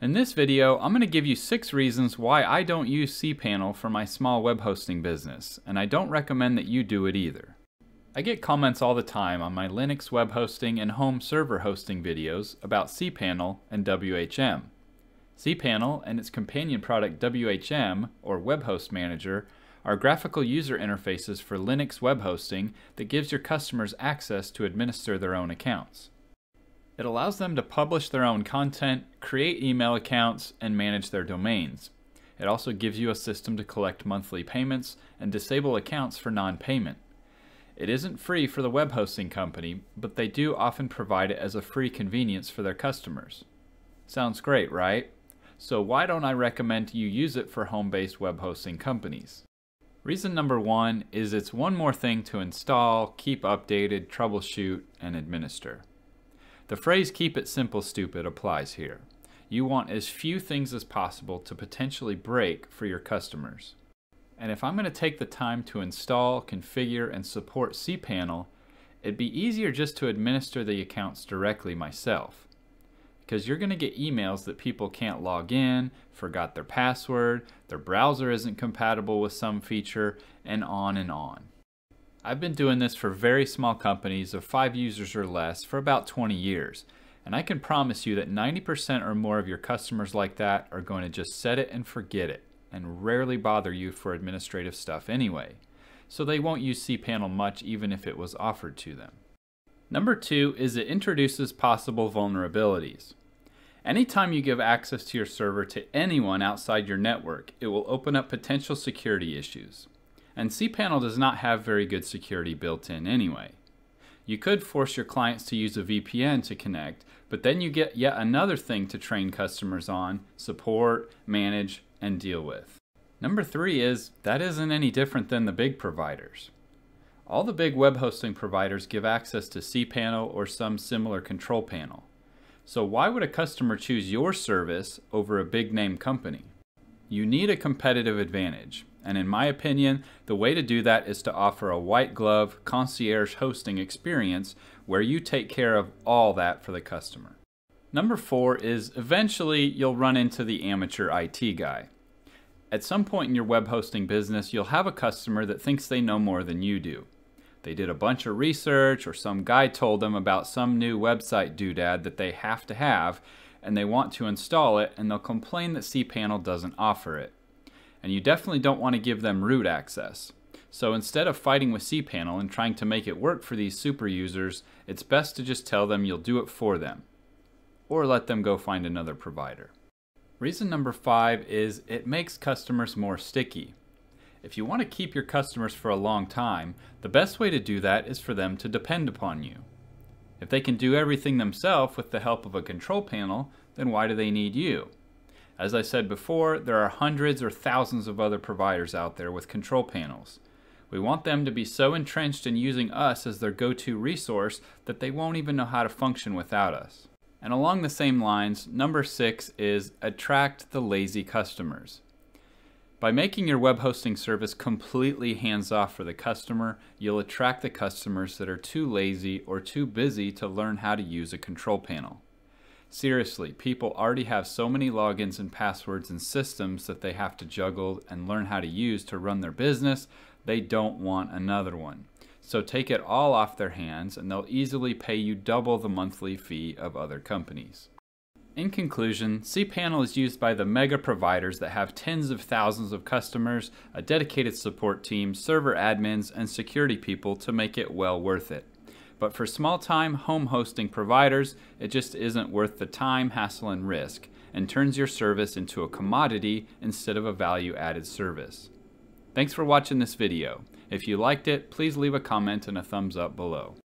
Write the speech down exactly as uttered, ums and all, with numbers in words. In this video, I'm going to give you six reasons why I don't use cPanel for my small web hosting business, and I don't recommend that you do it either. I get comments all the time on my Linux web hosting and home server hosting videos about cPanel and W H M. cPanel and its companion product W H M, or Web Host Manager, are graphical user interfaces for Linux web hosting that gives your customers access to administer their own accounts. It allows them to publish their own content, create email accounts, and manage their domains. It also gives you a system to collect monthly payments and disable accounts for non-payment. It isn't free for the web hosting company, but they do often provide it as a free convenience for their customers. Sounds great, right? So why don't I recommend you use it for home-based web hosting companies? Reason number one is it's one more thing to install, keep updated, troubleshoot, and administer. The phrase "keep it simple, stupid" applies here. You want as few things as possible to potentially break for your customers. And if I'm going to take the time to install, configure, and support cPanel, it'd be easier just to administer the accounts directly myself. Because you're going to get emails that people can't log in, forgot their password, their browser isn't compatible with some feature, and on and on. I've been doing this for very small companies of five users or less for about twenty years, and I can promise you that ninety percent or more of your customers like that are going to just set it and forget it and rarely bother you for administrative stuff anyway, so they won't use cPanel much even if it was offered to them. Number two is it introduces possible vulnerabilities. Anytime you give access to your server to anyone outside your network, it will open up potential security issues. And cPanel does not have very good security built in anyway. You could force your clients to use a V P N to connect, but then you get yet another thing to train customers on, support, manage, and deal with. Number three is that isn't any different than the big providers. All the big web hosting providers give access to cPanel or some similar control panel. So why would a customer choose your service over a big name company? You need a competitive advantage. And in my opinion, the way to do that is to offer a white glove concierge hosting experience where you take care of all that for the customer. Number four is eventually you'll run into the amateur I T guy. At some point in your web hosting business, you'll have a customer that thinks they know more than you do. They did a bunch of research or some guy told them about some new website doodad that they have to have and they want to install it and they'll complain that cPanel doesn't offer it. And you definitely don't want to give them root access. So instead of fighting with cPanel and trying to make it work for these super users, it's best to just tell them you'll do it for them. Or let them go find another provider. Reason number five is it makes customers more sticky. If you want to keep your customers for a long time, the best way to do that is for them to depend upon you. If they can do everything themselves with the help of a control panel, then why do they need you? As I said before, there are hundreds or thousands of other providers out there with control panels. We want them to be so entrenched in using us as their go-to resource that they won't even know how to function without us. And along the same lines, number six is attract the lazy customers. By making your web hosting service completely hands-off for the customer, you'll attract the customers that are too lazy or too busy to learn how to use a control panel. Seriously, people already have so many logins and passwords and systems that they have to juggle and learn how to use to run their business. They don't want another one. So take it all off their hands and they'll easily pay you double the monthly fee of other companies. In conclusion, cPanel is used by the mega providers that have tens of thousands of customers, a dedicated support team, server admins, and security people to make it well worth it. But for small-time home hosting providers, it just isn't worth the time, hassle, and risk, and turns your service into a commodity instead of a value-added service. Thanks for watching this video. If you liked it, please leave a comment and a thumbs up below.